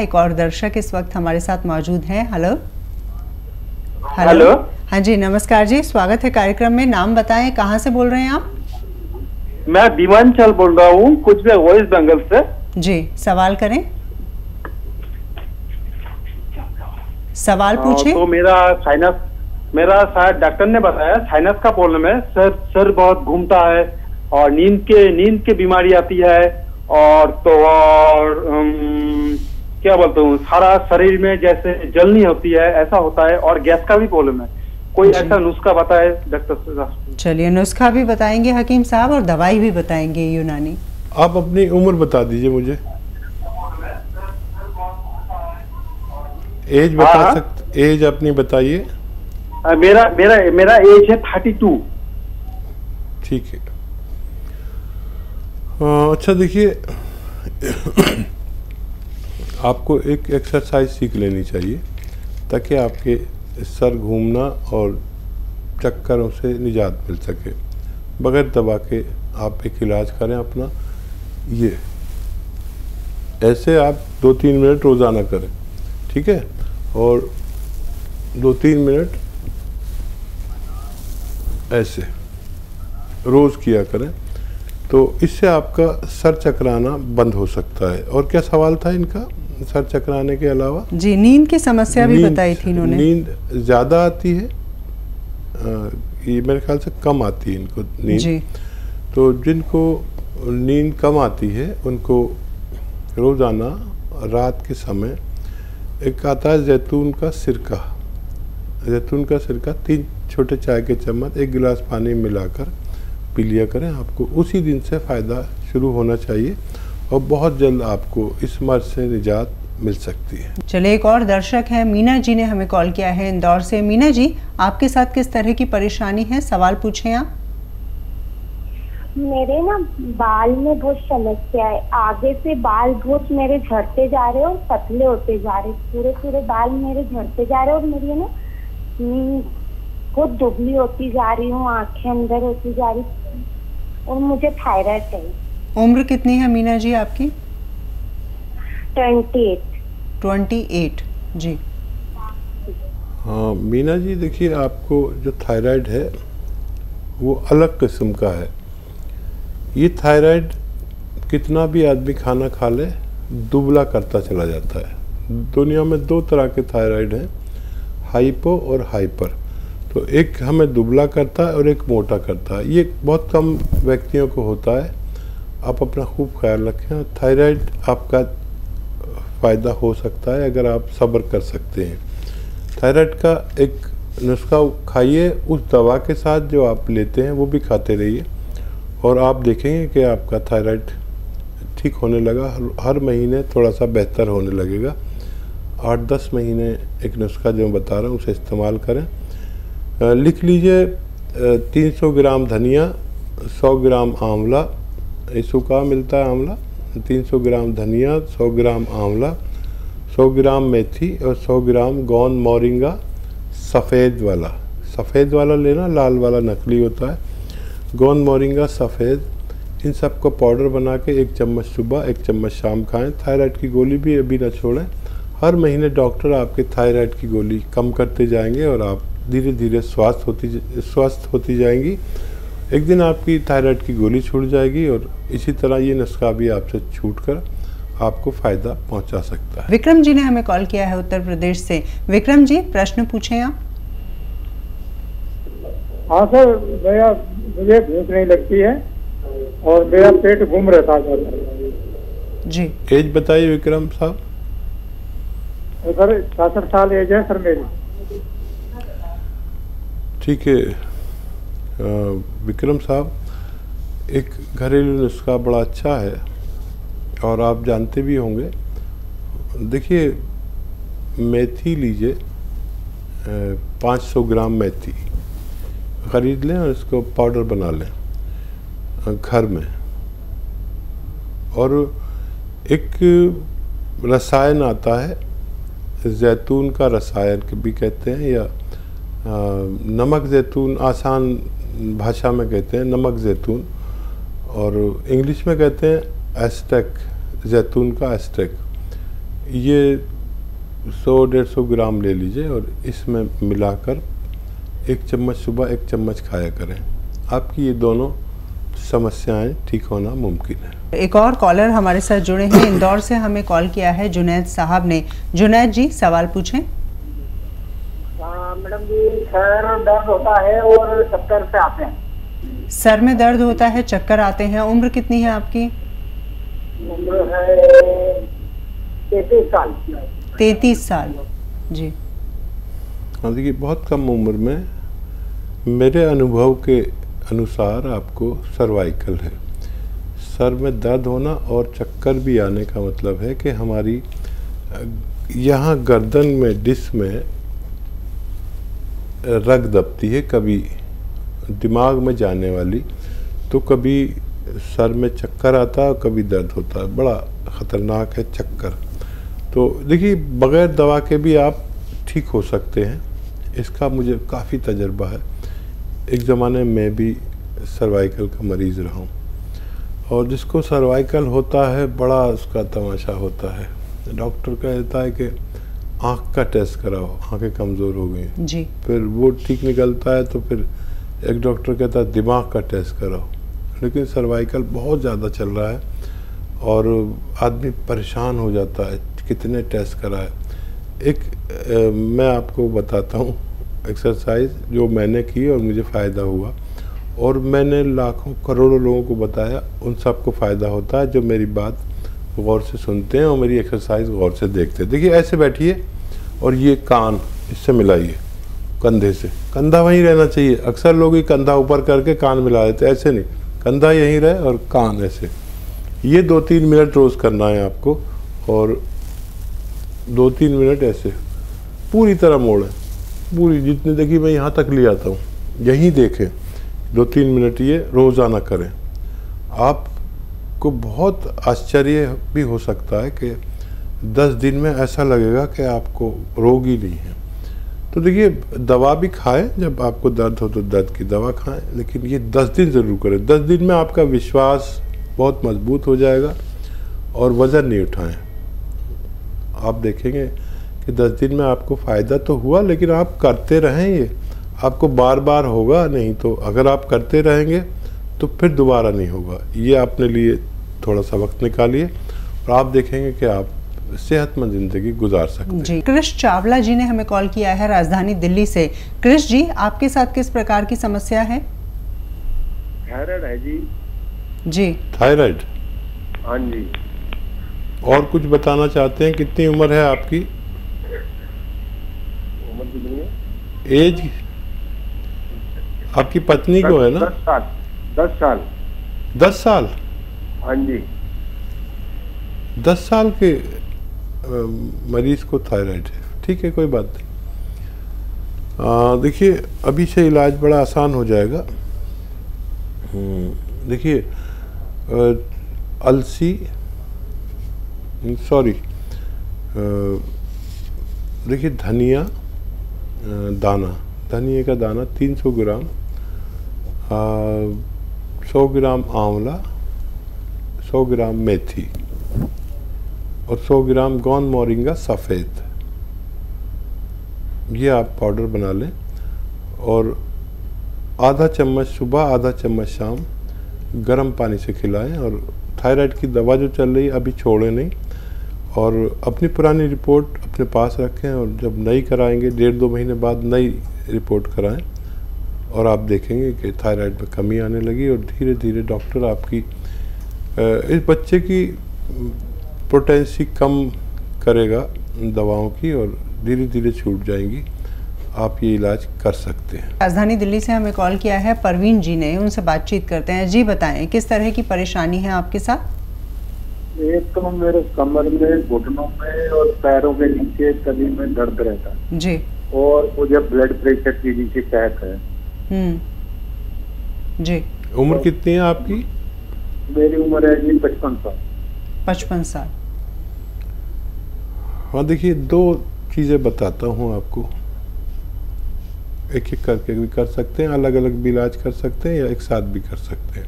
एक और दर्शक इस वक्त हमारे साथ मौजूद हैं। हेलो हेलो, हाँ जी नमस्कार जी, स्वागत है कार्यक्रम में। नाम बताएं, कहाँ से बोल रहे हैं आप? मैं दीवानचल बोल रहा हूँ, कुछ भी वॉइस बंगल से जी। सवाल करें, सवाल पूछें। तो मेरा शायद डॉक्टर ने बताया साइनस का प्रॉब्लम है, सर बहुत घूमता है और नींद के बीमारी आती है और तो और क्या बोलता हूँ, सारा शरीर में जैसे जलनी होती है ऐसा होता है और गैस का भी प्रॉब्लम है। कोई ऐसा नुस्खा बताए डॉक्टर? चलिए नुस्खा भी बताएंगे हकीम साहब और दवाई भी बताएंगे यूनानी। आप अपनी उम्र बता दीजिए मुझे, एज बता सकते, एज अपनी बताइए। मेरा एज है 32। ठीक है। अच्छा देखिए, आपको एक एक्सरसाइज सीख लेनी चाहिए ताकि आपके सर घूमना और चक्करों से निजात मिल सके। बगैर दवा के आप एक इलाज करें अपना, ये ऐसे आप 2-3 मिनट रोज़ाना करें, ठीक है? और 2-3 मिनट ऐसे रोज़ किया करें, तो इससे आपका सर चकराना बंद हो सकता है। और क्या सवाल था इनका? सर चकराने के अलावा जी नींद की समस्या भी बताई थी इन्होंने। नींद ज़्यादा आती है, ये मेरे ख्याल से कम आती है इनको नींद जी। तो जिनको नींद कम आती है उनको रोज़ाना रात के समय एक आता है जैतून का सिरका 3 छोटे चाय के चम्मच 1 गिलास पानी में मिलाकर पी लिया करें। आपको उसी दिन से फ़ायदा शुरू होना चाहिए और बहुत जल्द आपको इस मर्ज से निजात मिल सकती है। चलिए एक और दर्शक है, मीना जी ने हमें कॉल किया है इंदौर से। मीना जी आपके साथ किस तरह की परेशानी है, सवाल पूछें आप। मेरे ना बाल में बहुत समस्या है, आगे से बाल बहुत मेरे झड़ते जा रहे और पतले होते जा रहे, पूरे बाल मेरे झड़ते जा रहे और मेरी ना बहुत दुबली होती जा रही हूँ, आंखें अंदर होती जा रही और मुझे थायराइड है। उम्र कितनी है मीना जी आपकी? 28 जी। हाँ मीना जी देखिए, आपको जो थायराइड है वो अलग किस्म का है। ये थायराइड कितना भी आदमी खाना खा ले दुबला करता चला जाता है। दुनिया में 2 तरह के थायराइड हैं, हाइपो और हाइपर। तो एक हमें दुबला करता है और एक मोटा करता है। ये बहुत कम व्यक्तियों को होता है। आप अपना खूब ख्याल रखें। थायराइड आपका फ़ायदा हो सकता है अगर आप सब्र कर सकते हैं। थायराइड का एक नुस्खा खाइए, उस दवा के साथ जो आप लेते हैं वो भी खाते रहिए और आप देखेंगे कि आपका थायराइड ठीक होने लगा। हर महीने थोड़ा सा बेहतर होने लगेगा। 8-10 महीने एक नुस्खा जो मैं बता रहा हूँ उसे इस्तेमाल करें। लिख लीजिए 300 ग्राम धनिया, 100 ग्राम आंवला, सूखा मिलता है आंवला, 300 ग्राम धनिया, 100 ग्राम आंवला, 100 ग्राम मेथी और 100 ग्राम गोंद मोरिंगा सफ़ेद वाला लेना, लाल वाला नकली होता है। गोंद मोरिंगा सफ़ेद, इन सब को पाउडर बना के 1 चम्मच सुबह 1 चम्मच शाम खाएं। थायराइड की गोली भी अभी ना छोड़ें। हर महीने डॉक्टर आपके थायराइड की गोली कम करते जाएंगे और आप धीरे धीरे स्वस्थ होती जाएंगी। एक दिन आपकी थायराइड की गोली छूट जाएगी और इसी तरह ये नुस्खा भी आपसे छूट कर आपको फ़ायदा पहुंचा सकता है। विक्रम जी ने हमें कॉल किया है उत्तर प्रदेश से। विक्रम जी प्रश्न पूछें आप। हाँ सर, मुझे भूख नहीं लगती है और मेरा पेट घूम रहता है जी। एज बताइए विक्रम साहब। सर 66 साल एज है सर मेरी। ठीक है विक्रम साहब, एक घरेलू नुस्खा बड़ा अच्छा है और आप जानते भी होंगे। देखिए मेथी लीजिए, 500 ग्राम मेथी ख़रीद लें और इसको पाउडर बना लें घर में। और एक रसायन आता है जैतून का रसायन भी कहते हैं, या नमक जैतून आसान भाषा में कहते हैं नमक जैतून, और इंग्लिश में कहते हैं एस्टेक, जैतून का एस्टेक। ये 100-150 ग्राम ले लीजिए और इसमें मिलाकर 1 चम्मच सुबह 1 चम्मच खाया करें। आपकी ये दोनों समस्याएं ठीक होना मुमकिन है। एक और कॉलर हमारे साथ जुड़े हैं, इंदौर से हमें कॉल किया है जुनैद साहब ने। जुनैद जी सवाल पूछें। मैडम जी सर दर्द होता है और चक्कर से आते हैं। सर में दर्द होता है, चक्कर आते हैं। उम्र कितनी है आपकी? उम्र है 33 साल। 33 साल जी। और देखिए बहुत कम उम्र में मेरे अनुभव के अनुसार आपको सर्वाइकल है। सर में दर्द होना और चक्कर भी आने का मतलब है कि हमारी यहाँ गर्दन में डिस्क में रग दबती है, कभी दिमाग में जाने वाली, तो कभी सर में चक्कर आता है, कभी दर्द होता है। बड़ा ख़तरनाक है चक्कर। तो देखिए बग़ैर दवा के भी आप ठीक हो सकते हैं, इसका मुझे काफ़ी तजर्बा है। एक ज़माने में भी सर्वाइकल का मरीज़ रहा हूँ, और जिसको सर्वाइकल होता है बड़ा उसका तमाशा होता है। डॉक्टर कहता है कि आँख का टेस्ट कराओ, आँखें कमज़ोर हो गई जी, फिर वो ठीक निकलता है। तो फिर एक डॉक्टर कहता है दिमाग का टेस्ट कराओ, लेकिन सर्वाइकल बहुत ज़्यादा चल रहा है और आदमी परेशान हो जाता है कितने टेस्ट कराए। मैं आपको बताता हूँ एक्सरसाइज जो मैंने की और मुझे फ़ायदा हुआ, और मैंने लाखों करोड़ों लोगों को बताया, उन सब को फ़ायदा होता है जो मेरी बात गौर से सुनते हैं और मेरी एक्सरसाइज गौर से देखते हैं। देखिए ऐसे बैठिए और ये कान इससे मिलाइए, कंधे से, कंधा वहीं रहना चाहिए। अक्सर लोग ये कंधा ऊपर करके कान मिला देते हैं, ऐसे नहीं, कंधा यहीं रहे और कान ऐसे। ये 2-3 मिनट रोज़ करना है आपको, और 2-3 मिनट ऐसे पूरी तरह मोड़ें, पूरी जितनी देखी मैं यहाँ तक ले आता हूँ, यहीं देखें। 2-3 मिनट ये रोज़ाना करें। आपको बहुत आश्चर्य भी हो सकता है कि 10 दिन में ऐसा लगेगा कि आपको रोग ही नहीं है। तो देखिए दवा भी खाएं, जब आपको दर्द हो तो दर्द की दवा खाएं, लेकिन ये 10 दिन ज़रूर करें। 10 दिन में आपका विश्वास बहुत मजबूत हो जाएगा और वज़न नहीं उठाएँ। आप देखेंगे कि 10 दिन में आपको फ़ायदा तो हुआ, लेकिन आप करते रहें, ये आपको बार बार होगा नहीं। तो अगर आप करते रहेंगे तो फिर दोबारा नहीं होगा। ये अपने लिए थोड़ा सा वक्त निकालिए और आप देखेंगे कि आप सेहतमंद ज़िंदगी गुजार सकते हैं। जी कृष्ण चावला जी ने हमें कॉल किया है राजधानी दिल्ली से। कृष्ण जी आपके साथ किस प्रकार की समस्या है? थायराइड है जी। जी थायराइड, हाँ जी। और कुछ बताना चाहते हैं? कितनी उम्र है आपकी? उम्र कितनी है? एज आपकी पत्नी को है ना? 10 साल। 10 साल? 10 साल? हाँ जी। 10 साल के मरीज को थायराइड है, ठीक है कोई बात नहीं। देखिए अभी से इलाज बड़ा आसान हो जाएगा। देखिए देखिए धनिया दाना, धनिया का दाना 300 ग्राम, 100 ग्राम आंवला, 100 ग्राम मेथी और 100 ग्राम गोंदमोरिंगा सफ़ेद, ये आप पाउडर बना लें। और आधा चम्मच सुबह आधा चम्मच शाम गर्म पानी से खिलाएं। और थायराइड की दवा जो चल रही है अभी छोड़ें नहीं, और अपनी पुरानी रिपोर्ट अपने पास रखें, और जब नई कराएंगे 1.5-2 महीने बाद नई रिपोर्ट कराएं, और आप देखेंगे कि थायराइड में कमी आने लगी। और धीरे धीरे डॉक्टर आपकी इस बच्चे की पोटेंसी कम करेगा दवाओं की, और धीरे धीरे छूट जाएंगी। आप ये इलाज कर सकते हैं। राजधानी दिल्ली से हमें कॉल किया है परवीन जी ने, उनसे बातचीत करते हैं। जी बताएं किस तरह की परेशानी है आपके साथ? एक तो मेरे कमर में, घुटनों में और पैरों के नीचे तली में दर्द रहता है जी, और मुझे ब्लड प्रेशर की नीचे टैक है। जी उम्र तो कितनी है आपकी? मेरी उम्र है जी 55 साल। 55 साल। हाँ देखिए 2 चीज़ें बताता हूँ आपको, एक एक करके भी कर सकते हैं, अलग अलग भी इलाज कर सकते हैं या एक साथ भी कर सकते हैं।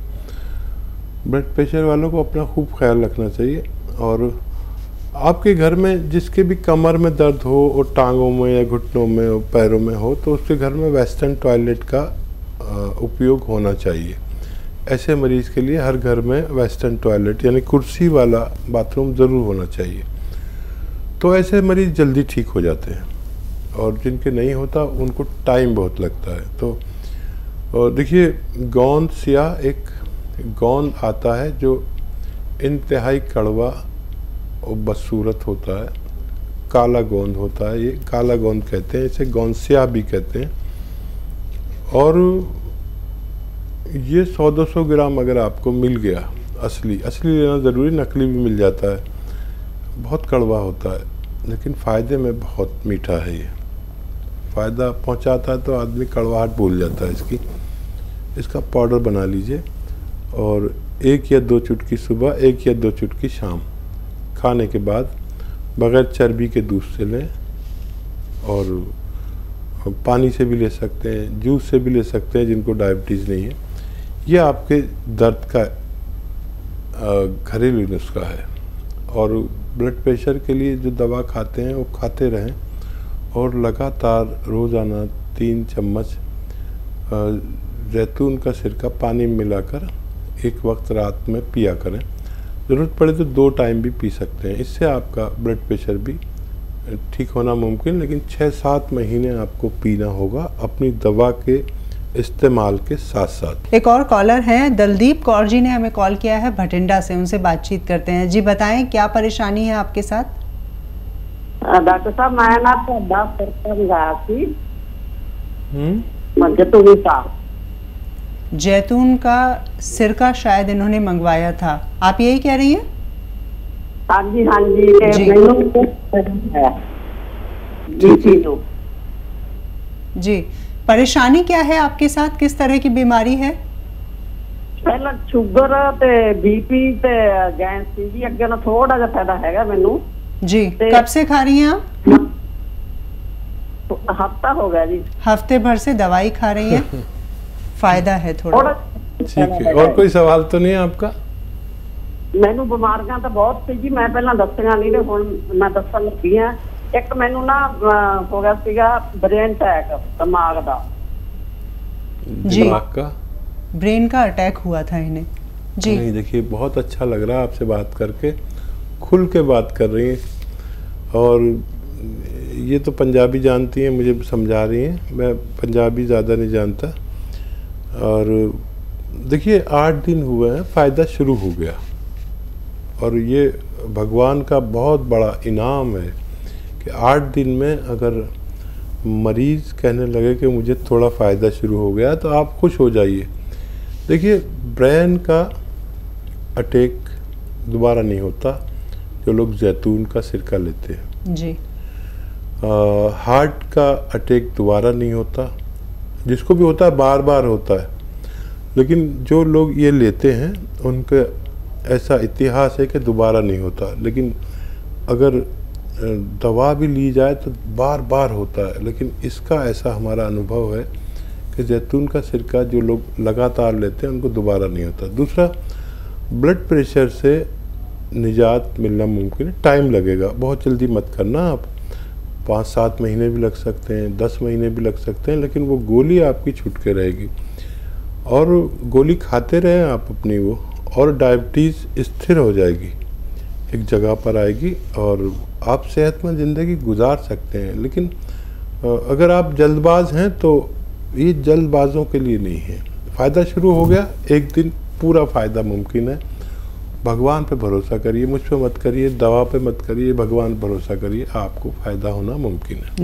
ब्लड प्रेशर वालों को अपना खूब ख्याल रखना चाहिए, और आपके घर में जिसके भी कमर में दर्द हो और टांगों में या घुटनों में और पैरों में हो, तो उसके घर में वेस्टर्न टॉयलेट का उपयोग होना चाहिए। ऐसे मरीज के लिए हर घर में वेस्टर्न टॉयलेट यानी कुर्सी वाला बाथरूम ज़रूर होना चाहिए, तो ऐसे मरीज़ जल्दी ठीक हो जाते हैं। और जिनके नहीं होता उनको टाइम बहुत लगता है। तो देखिए, गोंद सियाह एक गोंद आता है जो इंतहाई कड़वा और बदसूरत होता है, काला गोंद होता है, ये काला गोंद कहते हैं, इसे गोंद सियाह भी कहते हैं। और ये 100-200 ग्राम अगर आपको मिल गया, असली लेना ज़रूरी, नकली भी मिल जाता है, बहुत कड़वा होता है लेकिन फ़ायदे में बहुत मीठा है, ये फ़ायदा पहुंचाता है, तो आदमी कड़वाहट भूल जाता है इसकी। इसका पाउडर बना लीजिए और 1 या 2 चुटकी सुबह, 1 या 2 चुटकी शाम खाने के बाद, बग़ैर चर्बी के दूध से लें, और पानी से भी ले सकते हैं, जूस से भी ले सकते हैं जिनको डायबिटीज़ नहीं है। यह आपके दर्द का घरेलू नुस्खा है। और ब्लड प्रेशर के लिए जो दवा खाते हैं वो खाते रहें, और लगातार रोज़ाना 3 चम्मच जैतून का सिरका पानी में मिलाकर एक वक्त रात में पिया करें, ज़रूरत पड़े तो 2 टाइम भी पी सकते हैं। इससे आपका ब्लड प्रेशर भी ठीक होना मुमकिन, लेकिन 6-7 महीने आपको पीना होगा अपनी दवा के इस्तेमाल के साथ साथ। एक और कॉलर हैं, दलदीप कौर जी ने हमें कॉल किया है भटिंडा से, उनसे बातचीत करते हैं। जी बताएं, क्या परेशानी है आपके साथ? डॉक्टर साहब, मैं ना जैतून का सिरका शायद इन्होंने मंगवाया था, आप यही कह रही हैं? हाँ जी, हाँ जी। परेशानी क्या है आपके साथ, किस तरह की बीमारी है? पहला शुगर ते बीपी ते गैस दी अगे ना थोड़ा जा फायदा हैगा मेनू जी। कब से खा रही हैं आप? तो हफ्ता हो गया जी, हफ्ते भर से दवाई खा रही हैं। फायदा है थोड़ा, ठीक है। और कोई सवाल तो नहीं है आपका? मैनू बीमारियां तो बहुत सी जी, मैं पहला दसिया नहीं, हुण मैं दसन लगी हाँ। एक मैनू ना हो गया ब्रेन अटैक, दिमाग का जी, ब्रेन का अटैक हुआ था इन्हें जी। नहीं देखिए, बहुत अच्छा लग रहा है आपसे बात करके, खुल के बात कर रही हैं। और ये तो पंजाबी जानती हैं, मुझे समझा रही हैं, मैं पंजाबी ज़्यादा नहीं जानता। और देखिए 8 दिन हुए हैं, फ़ायदा शुरू हो गया, और ये भगवान का बहुत बड़ा इनाम है कि 8 दिन में अगर मरीज़ कहने लगे कि मुझे थोड़ा फ़ायदा शुरू हो गया, तो आप खुश हो जाइए। देखिए, ब्रेन का अटैक दोबारा नहीं होता जो लोग जैतून का सिरका लेते हैं जी। हार्ट का अटैक दोबारा नहीं होता, जिसको भी होता है बार बार होता है, लेकिन जो लोग ये लेते हैं उनके ऐसा इतिहास है कि दोबारा नहीं होता। लेकिन अगर दवा भी ली जाए तो बार बार होता है, लेकिन इसका ऐसा हमारा अनुभव है कि जैतून का सिरका जो लोग लगातार लेते हैं उनको दोबारा नहीं होता। दूसरा, ब्लड प्रेशर से निजात मिलना मुमकिन है, टाइम लगेगा, बहुत जल्दी मत करना आप। 5-7 महीने भी लग सकते हैं, 10 महीने भी लग सकते हैं, लेकिन वो गोली आपकी छूट के रहेगी, और गोली खाते रहें आप अपनी वो, और डायबिटीज़ स्थिर हो जाएगी, एक जगह पर आएगी, और आप सेहतमंद ज़िंदगी गुजार सकते हैं। लेकिन अगर आप जल्दबाज हैं तो ये जल्दबाजों के लिए नहीं है। फ़ायदा शुरू हो गया, एक दिन पूरा फ़ायदा मुमकिन है। भगवान पे भरोसा करिए, मुझ पे मत करिए, दवा पे मत करिए, भगवान भरोसा करिए, आपको फ़ायदा होना मुमकिन है।